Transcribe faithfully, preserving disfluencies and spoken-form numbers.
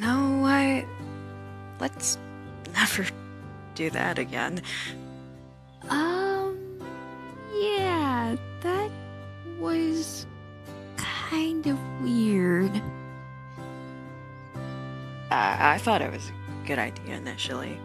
You know what? Let's never do that again. Um, yeah, that was kind of weird. Uh, I thought it was a good idea initially.